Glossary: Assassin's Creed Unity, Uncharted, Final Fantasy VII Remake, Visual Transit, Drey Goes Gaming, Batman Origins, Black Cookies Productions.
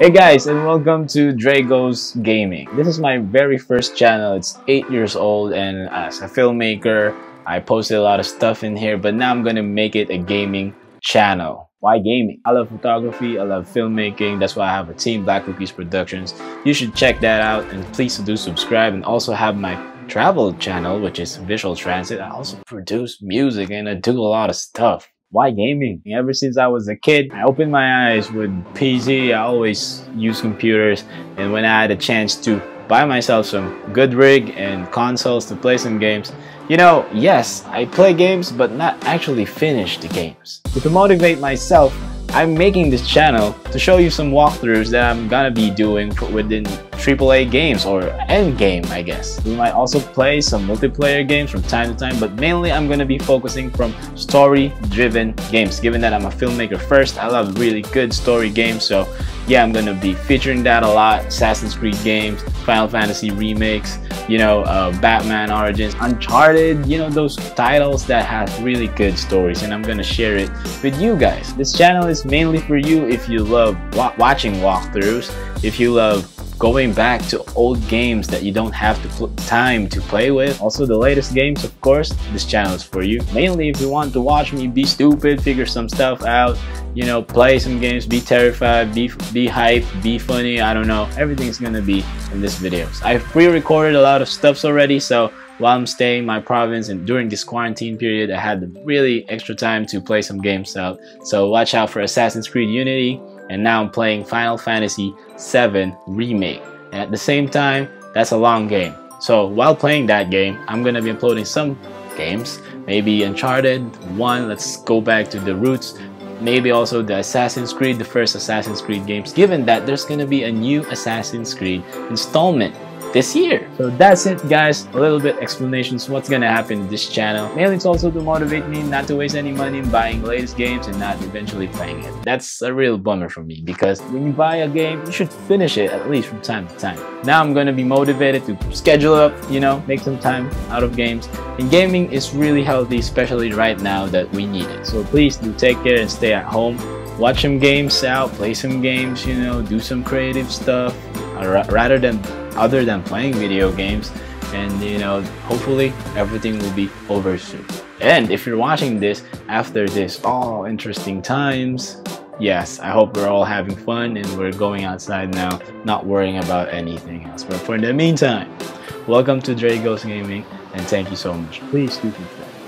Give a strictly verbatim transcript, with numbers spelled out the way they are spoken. Hey guys, and welcome to Drey Goes Gaming. This is my very first channel. It's eight years old, and as a filmmaker, I posted a lot of stuff in here, but now I'm gonna make it a gaming channel. Why gaming? I love photography, I love filmmaking. That's why I have a team, Black Cookies Productions. You should check that out, and please do subscribe, and also have my travel channel, which is Visual Transit. I also produce music, and I do a lot of stuff. Why gaming? Ever since I was a kid, I opened my eyes with P C. I always used computers, and when I had a chance to buy myself some good rig and consoles to play some games, you know, yes, I play games but not actually finish the games. To motivate myself, I'm making this channel to show you some walkthroughs that I'm gonna be doing within triple A games or endgame, I guess. We might also play some multiplayer games from time to time, but mainly I'm gonna be focusing from story-driven games. Given that I'm a filmmaker first, I love really good story games, so yeah, I'm gonna be featuring that a lot. Assassin's Creed games, Final Fantasy remakes, you know, uh, Batman Origins, Uncharted, you know, those titles that have really good stories, and I'm gonna share it with you guys. This channel is mainly for you if you love wa watching walkthroughs, if you love going back to old games that you don't have the time to play with. Also the latest games, of course, this channel is for you. Mainly if you want to watch me be stupid, figure some stuff out, you know, play some games, be terrified, be, be hyped, be funny, I don't know. Everything's gonna be in this video. I've pre-recorded a lot of stuffs already, so while I'm staying in my province and during this quarantine period, I had really extra time to play some games out. So watch out for Assassin's Creed Unity, and now I'm playing Final Fantasy seven Remake. And at the same time, that's a long game. So while playing that game, I'm gonna be uploading some games, maybe Uncharted one, let's go back to the roots, maybe also the Assassin's Creed, the first Assassin's Creed games, given that there's gonna be a new Assassin's Creed installment this year. So that's it guys, a little bit explanations what's gonna happen in this channel. Mainly it's also to motivate me not to waste any money in buying latest games and not eventually playing it. That's a real bummer for me, because when you buy a game, you should finish it at least from time to time. Now I'm gonna be motivated to schedule up, you know, make some time out of games. And gaming is really healthy, especially right now that we need it. So please do take care and stay at home. Watch some games out, play some games, you know, do some creative stuff rather than other than playing video games, and you know, hopefully everything will be over soon. And if you're watching this after this all oh, interesting times, yes, I hope we're all having fun and we're going outside now, not worrying about anything else. But for the meantime, welcome to Drey Goes Gaming, and thank you so much. Please do subscribe.